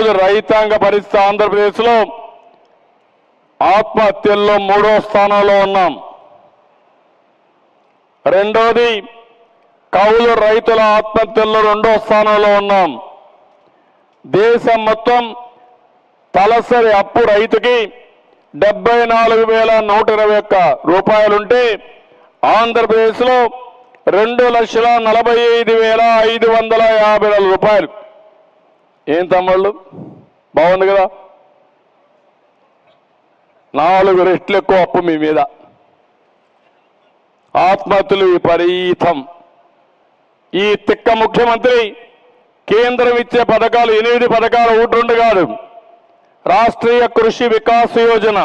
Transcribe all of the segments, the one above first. ఈరోజు రైతాంగ పరిస్థితి ఆంధ్రప్రదేశ్లో ఆత్మహత్యల్లో మూడో స్థానంలో ఉన్నాం. రెండోది కౌలు రైతుల ఆత్మహత్యల్లో రెండో స్థానంలో ఉన్నాం. దేశం మొత్తం తలసరి అప్పు రైతుకి 74,121 రూపాయలుంటే ఆంధ్రప్రదేశ్లో 2,45,552 రూపాయలు. ఏం తమ్ముళ్ళు బాగుంది కదా, 4 రెట్లు ఎక్కువ అప్పు మీ మీద, ఆత్మహత్యలు విపరీతం. ఈ తిక్క ముఖ్యమంత్రి కేంద్రం ఇచ్చే పథకాలు 8 పథకాలు ఒకటి కాదు. రాష్ట్రీయ కృషి వికాస్ యోజన,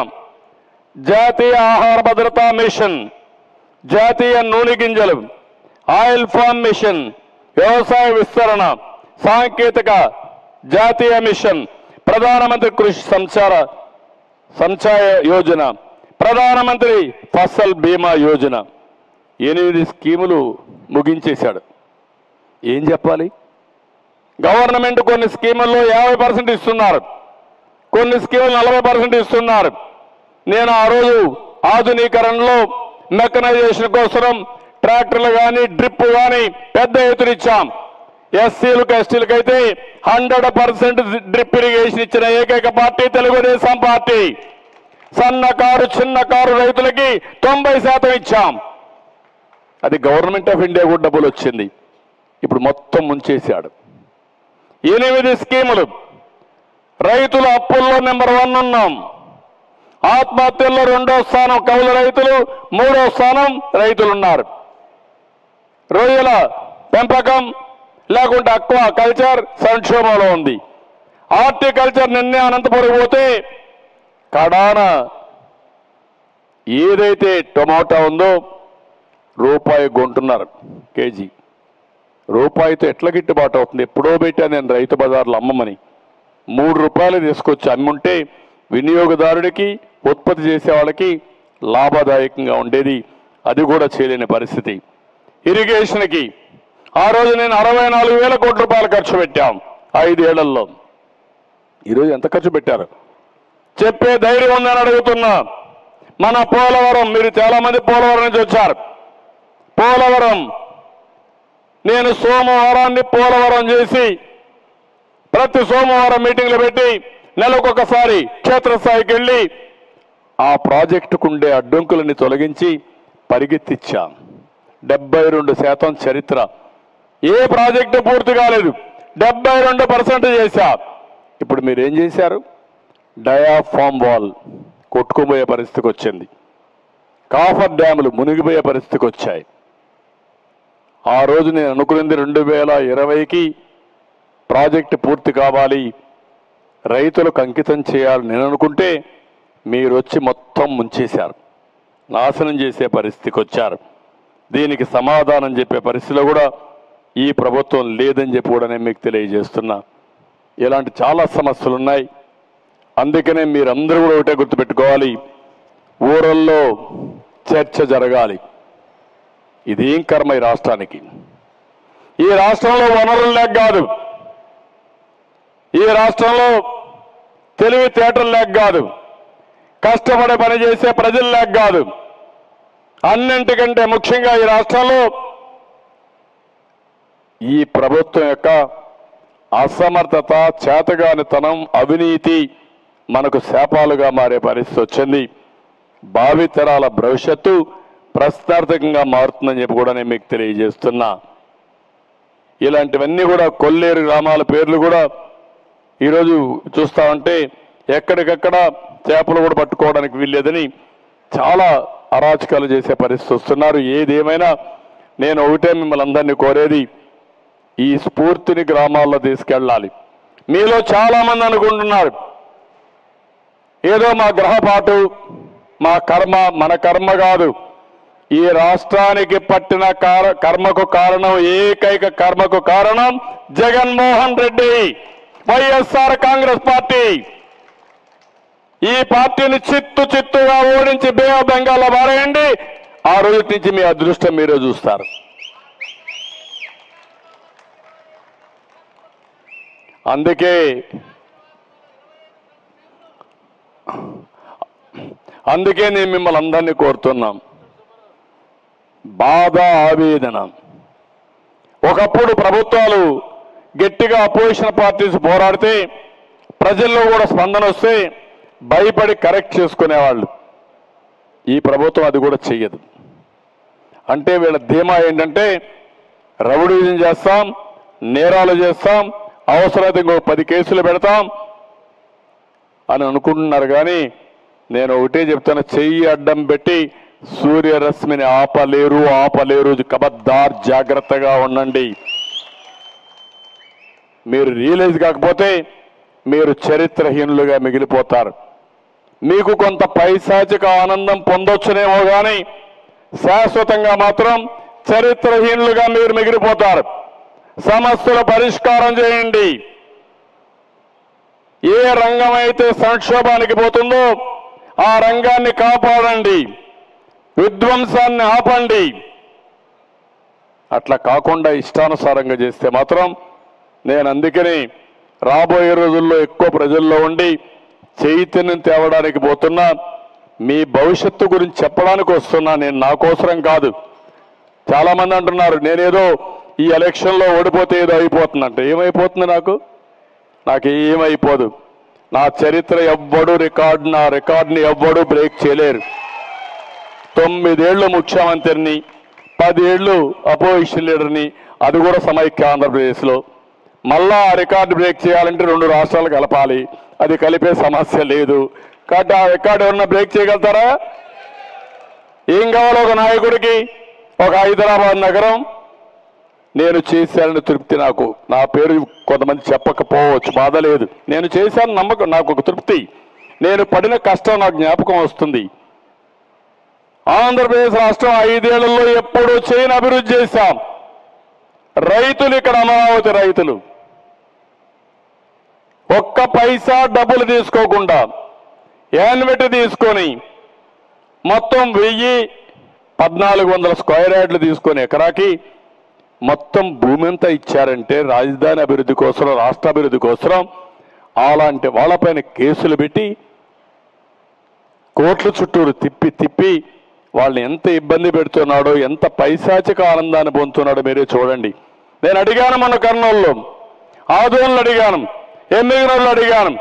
జాతీయ ఆహార భద్రతా మిషన్, జాతీయ నూనె గింజలు, ఆయిల్ ఫామ్ మిషన్, వ్యవసాయ విస్తరణ, సాంకేతిక జాతీయ మిషన్, ప్రధానమంత్రి కృషి సంచార యోజన, ప్రధానమంత్రి ఫసల్ బీమా యోజన, 8 స్కీములు ముగించేశాడు. ఏం చెప్పాలి? గవర్నమెంట్ కొన్ని స్కీముల్లో 50% ఇస్తున్నారు, కొన్ని స్కీములు 40% ఇస్తున్నారు. నేను ఆ రోజు ఆధునీకరణలో మెకనైజేషన్ కోసం ట్రాక్టర్లు కానీ డ్రిప్ కానీ పెద్ద ఎత్తున ఇచ్చాం. ఎస్సీలకు ఎస్టీలకు అయితే 100% డ్రిప్ ఇరిగేషన్ ఇచ్చిన ఏకైక పార్టీ తెలుగుదేశం పార్టీ. సన్నకారు చిన్నకారు రైతులకి 90% ఇచ్చాం. అది గవర్నమెంట్ ఆఫ్ ఇండియా కూడా డబ్బులు వచ్చింది. ఇప్పుడు మొత్తం ముంచేశాడు. 8 స్కీములు. రైతులు అప్పుల్లో నెంబర్ 1 ఉన్నాం, ఆత్మహత్యల్లో 2వ స్థానం కౌలు రైతులు, 3వ స్థానం రైతులున్నారు. రొయ్యల పెంపకం లేకుంటే అక్వా కల్చర్ సంక్షోభంలో ఉంది. హార్టికల్చర్ నిన్నే అనంతపురం పోతే కడాన ఏదైతే టొమాటో ఉందో రూపాయి కొంటున్నారు కేజీ. రూపాయితో ఎట్లా గిట్టుబాటు అవుతుంది? ఎప్పుడో పెట్టాను నేను రైతు బజార్లు అమ్మమని, 3 రూపాయలు తీసుకొచ్చి అమ్ముంటే వినియోగదారుడికి ఉత్పత్తి చేసే వాళ్ళకి లాభదాయకంగా ఉండేది. అది కూడా చేయలేని పరిస్థితి. ఇరిగేషన్కి ఆ రోజు నేను 64,000 కోట్ల రూపాయలు ఖర్చు పెట్టాం 5 ఏళ్లలో. ఈరోజు ఎంత ఖర్చు పెట్టారు చెప్పే ధైర్యం ఉందని అడుగుతున్నా. మన పోలవరం, మీరు చాలామంది పోలవరం నుంచి వచ్చారు. పోలవరం నేను సోమవారాన్ని పోలవరం చేసి ప్రతి సోమవారం మీటింగ్లు పెట్టి నెలకొకసారి క్షేత్రస్థాయికి వెళ్ళి ఆ ప్రాజెక్టుకు ఉండే అడ్డంకులని తొలగించి పరిగెత్తిచ్చాం. 72% చరిత్ర, ఏ ప్రాజెక్టు పూర్తి కాలేదు. 72% చేశా. ఇప్పుడు మీరేం చేశారు? డయాఫామ్ వాల్ కొట్టుకుపోయే పరిస్థితికి వచ్చింది. కాఫర్ డ్యాములు మునిగిపోయే పరిస్థితికి వచ్చాయి. ఆ రోజు నేను అనుకున్నది 2020కి ప్రాజెక్టు పూర్తి కావాలి, రైతులకు అంకితం చేయాలని నేను అనుకుంటే మీరు వచ్చి మొత్తం ముంచేశారు, నాశనం చేసే పరిస్థితికి వచ్చారు. దీనికి సమాధానం చెప్పే పరిస్థితిలో కూడా ఈ ప్రభుత్వం లేదని చెప్పి కూడా నేను మీకు తెలియజేస్తున్నా. ఇలాంటి చాలా సమస్యలు ఉన్నాయి. అందుకనే మీరందరూ కూడా ఒకటే గుర్తుపెట్టుకోవాలి, ఊరల్లో చర్చ జరగాలి. ఇదేం కర్మ ఈ రాష్ట్రానికి? ఈ రాష్ట్రంలో వనరులు లేక కాదు, ఈ రాష్ట్రంలో తెలివితేటలు లేక కాదు, కష్టపడే పని చేసే ప్రజలు లేక కాదు, అన్నింటికంటే ముఖ్యంగా ఈ రాష్ట్రంలో ఈ ప్రభుత్వం యొక్క అసమర్థత, చేతగానితనం, అవినీతి మనకు శాపాలుగా మారే పరిస్థితి వచ్చింది. భావితరాల భవిష్యత్తు ప్రశ్నార్థకంగా మారుతుందని చెప్పి కూడా నేను మీకు తెలియజేస్తున్నా. ఇలాంటివన్నీ కూడా కొల్లేరు గ్రామాల పేర్లు కూడా ఈరోజు చూస్తామంటే ఎక్కడికక్కడ చేపలు కూడా పట్టుకోవడానికి వీల్లేదని చాలా అరాచకాలు చేసే పరిస్థితి వస్తున్నారు. ఏదేమైనా నేను ఒకటే మిమ్మల్ని అందరినీ కోరేది, ఈ స్ఫూర్తిని గ్రామాల్లో తీసుకెళ్ళాలి. మీలో చాలామంది అనుకుంటున్నారు ఏదో మా గ్రహపాటు, మా కర్మ. మన కర్మ కాదు, ఈ రాష్ట్రానికి పట్టిన కర్మకు కారణం, ఏకైక కర్మకు కారణం జగన్మోహన్ రెడ్డి, వైఎస్ఆర్ కాంగ్రెస్ పార్టీ. ఈ పార్టీని చిత్తుగా ఓడించి బే ఆఫ్ బెంగాల్లో పారేయండి. ఆ రోజు నుంచి మీ అదృష్టం మీరే చూస్తారు. అందుకే అందుకే నేను మిమ్మల్ని అందరినీ కోరుతున్నాం, బాధ ఆవేదన. ఒకప్పుడు ప్రభుత్వాలు గట్టిగా అపోజిషన్ పార్టీస్ పోరాడితే ప్రజల్లో కూడా స్పందన వస్తే భయపడి కరెక్ట్ చేసుకునేవాళ్ళు. ఈ ప్రభుత్వం అది కూడా చేయదు. అంటే వీళ్ళ ధీమా ఏంటంటే రౌడీజం చేస్తాం, నేరాలు చేస్తాం, అవసరమైతే ఇంకో 10 కేసులు పెడతాం అని అనుకుంటున్నారు. కానీ నేను ఒకటే చెప్తాను, చెయ్యి అడ్డం పెట్టి సూర్యరశ్మిని ఆపలేరు ఆపలేరు. కబద్దార్, జాగ్రత్తగా ఉండండి. మీరు రియలైజ్ కాకపోతే మీరు చరిత్రహీనులుగా మిగిలిపోతారు. మీకు కొంత పైశాచిక ఆనందం పొందొచ్చునేమో కానీ శాశ్వతంగా మాత్రం చరిత్రహీనులుగా మీరు మిగిలిపోతారు. సమస్యల పరిష్కారం చేయండి. ఏ రంగం అయితే సంక్షోభానికి పోతుందో ఆ రంగాన్ని కాపాడండి, విధ్వంసాన్ని ఆపండి. అట్లా కాకుండా ఇష్టానుసారంగా చేస్తే మాత్రం, నేను అందుకని రాబోయే రోజుల్లో ఎక్కువ ప్రజల్లో ఉండి చైతన్యం తేవడానికి పోతున్నా, మీ భవిష్యత్తు గురించి చెప్పడానికి వస్తున్నా. నేను నా కోసరం కాదు. చాలామంది అంటున్నారు నేనేదో ఈ ఎలక్షన్లో ఓడిపోతే ఏదో అయిపోతుందంటే, ఏమైపోతుంది? నాకేమైపోదు. నా చరిత్ర ఎవ్వడు రికార్డు, నా రికార్డుని ఎవ్వడు బ్రేక్ చేయలేరు. 9 ఏళ్ళు ముఖ్యమంత్రిని, 10 ఏళ్ళు అపోజిషన్ లీడర్ని, అది కూడా సమైక్య ఆంధ్రప్రదేశ్లో. మళ్ళా ఆ రికార్డు బ్రేక్ చేయాలంటే 2 రాష్ట్రాలు కలపాలి. అది కలిపే సమస్య లేదు కాబట్టి ఆ రికార్డు ఎవరన్నా బ్రేక్ చేయగలుగుతారా? ఏం కావాలి ఒక నాయకుడికి? ఒక హైదరాబాద్ నగరం. నేను చేశానని తృప్తి నాకు. నా పేరు కొంతమంది చెప్పకపోవచ్చు, బాధ లేదు. నేను చేశాను నమ్మకం, నాకు ఒక తృప్తి. నేను పడిన కష్టం నాకు జ్ఞాపకం వస్తుంది. ఆంధ్రప్రదేశ్ రాష్ట్రం 5 ఏళ్లలో ఎప్పుడూ చేయని అభివృద్ధి చేశాం. రైతులు, ఇక్కడ అమరావతి రైతులు ఒక్క పైసా డబ్బులు తీసుకోకుండా యాన్యుటీ తీసుకొని మొత్తం 1000 స్క్వేర్ యార్డ్లు తీసుకొని ఎకరాకి మొత్తం భూమి అంతా ఇచ్చారంటే రాజధాని అభివృద్ధి కోసం, రాష్ట్ర అభివృద్ధి కోసం. అలాంటి వాళ్ళపైన కేసులు పెట్టి కోర్టుల చుట్టూరు తిప్పి తిప్పి వాళ్ళని ఎంత ఇబ్బంది పెడుతున్నాడో, ఎంత పైశాచిక ఆనందాన్ని పొందుతున్నాడో మీరే చూడండి. నేను అడిగాను, మన కర్నూలులో ఆదోళనలు అడిగాను, ఎమ్మిగనూరులో అడిగాను,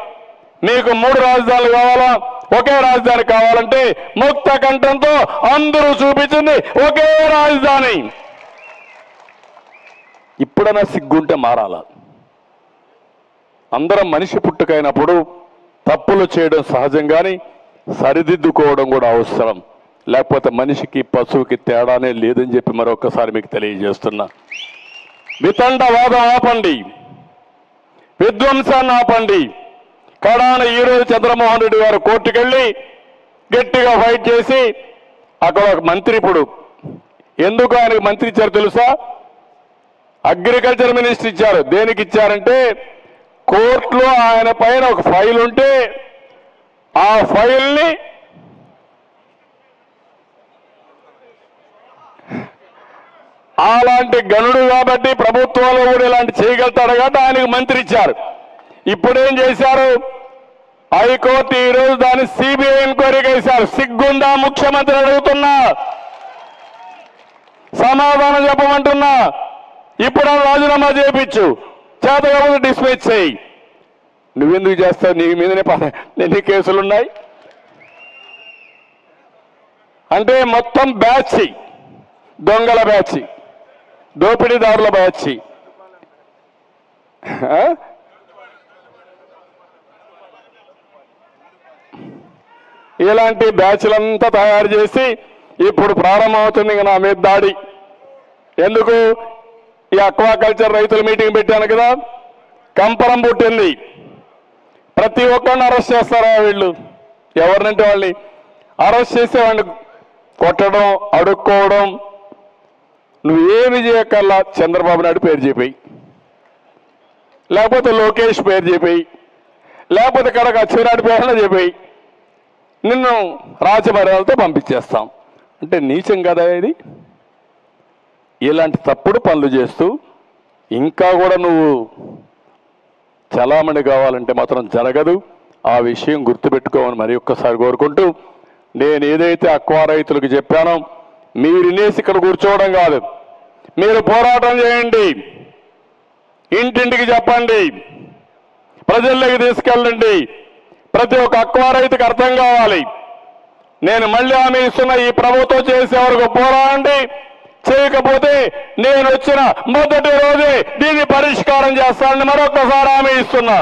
మీకు 3 రాజధానులు కావాలా, ఒకే రాజధాని కావాలంటే ముక్త కంఠంతో అందరూ చూపించింది ఒకే రాజధాని. ఇప్పుడైనా సిగ్గుంటే మారాల. అందరం మనిషి పుట్టుకైనప్పుడు తప్పులు చేయడం సహజం, కానీ సరిదిద్దుకోవడం కూడా అవసరం. లేకపోతే మనిషికి పశువుకి తేడానే లేదని చెప్పి మరొకసారి మీకు తెలియజేస్తున్నా. వితండవాదం ఆపండి, విధ్వంసాన్ని ఆపండి. కడాన ఈరోజు చంద్రమోహన్ రెడ్డి గారు కోర్టుకెళ్ళి గట్టిగా ఫైట్ చేసి అక్కడ ఒక మంత్రి, ఇప్పుడు ఎందుకు ఆయనకు మంత్రి ఇచ్చారు తెలుసా? అగ్రికల్చర్ మినిస్టర్ ఇచ్చారు. దేనికి ఇచ్చారంటే కోర్టులో ఆయన పైన ఒక ఫైల్ ఉంటే ఆ ఫైల్ని అలాంటి గనుడు కాబట్టి ప్రభుత్వాలు కూడా ఇలాంటి చేయగలుగుతాడు కాబట్టి ఆయనకు మంత్రి ఇచ్చారు. ఇప్పుడేం చేశారు? హైకోర్టు ఈరోజు దాన్ని సిబిఐ ఎంక్వైరీకి వేశారు. సిగ్గుందా? ముఖ్యమంత్రి అడుగుతున్నా, సమాధానం చెప్పమంటున్నా. ఇప్పుడు రాజీనామా చేయించు, చేతకపోతే డిస్మిస్ చేయి. నువ్వెందుకు చేస్తావు? నీ మీదనే ఎన్ని కేసులున్నాయి అంటే మొత్తం బ్యాచ్, దొంగల బ్యాచ్, దోపిడీదారుల బ్యాచ్, ఇలాంటి బ్యాచ్లంతా తయారు చేసి ఇప్పుడు ప్రారంభమవుతుంది ఇంకా నా మీద దాడి. ఎందుకు? ఈ అక్వాకల్చర్ రైతుల మీటింగ్ పెట్టాను కదా, కంపరం పుట్టింది. ప్రతి ఒక్కరిని అరెస్ట్ చేస్తారా వీళ్ళు? ఎవరినంటే వాళ్ళని అరెస్ట్ చేసి వాళ్ళని కొట్టడం, అడుక్కోవడం. నువ్వేమి చేయకల్లా చంద్రబాబు నాయుడు పేరు చెప్పి, లేకపోతే లోకేష్ పేరు చెప్పి, లేకపోతే కనుక అచ్చెన్నాయుడు పేరు చెప్పి నిన్ను రాజమర్యాదలతో పంపించేస్తాం. అంటే నీచం కదా ఇది? ఇలాంటి తప్పుడు పనులు చేస్తూ ఇంకా కూడా నువ్వు చలామణి కావాలంటే మాత్రం జరగదు. ఆ విషయం గుర్తుపెట్టుకోవాలని మరి ఒక్కసారి కోరుకుంటూ నేను ఏదైతే అక్వా రైతులకు చెప్పానో మీరు ఇనేసి ఇక్కడ కూర్చోవడం కాదు మీరు పోరాటం చేయండి ఇంటింటికి చెప్పండి ప్రజల్లోకి తీసుకెళ్ళండి ప్రతి ఒక్క అక్వా రైతుకు అర్థం కావాలి నేను మళ్ళీ హామీ ఇస్తున్న ఈ ప్రభుత్వం చేసే వరకు పోరాడండి చేయకపోతే నేను వచ్చిన మొదటి రోజే దీని పరిష్కారం చేస్తానని మరొకసారి హామీ ఇస్తున్నా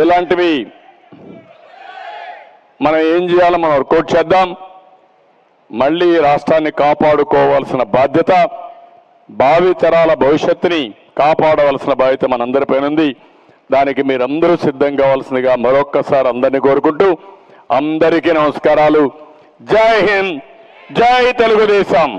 ఇలాంటివి మనం ఏం చేయాలో మనం వర్కౌట్ చేద్దాం మళ్ళీ రాష్ట్రాన్ని కాపాడుకోవాల్సిన బాధ్యత భావితరాల భవిష్యత్తుని కాపాడవలసిన బాధ్యత మనందరిపైన ఉంది దానికి మీరందరూ సిద్ధం కావాల్సినగా మరొక్కసారి అందరిని కోరుకుంటూ అందరికీ నమస్కారాలు జై హింద్ జై తెలుగుదేశం।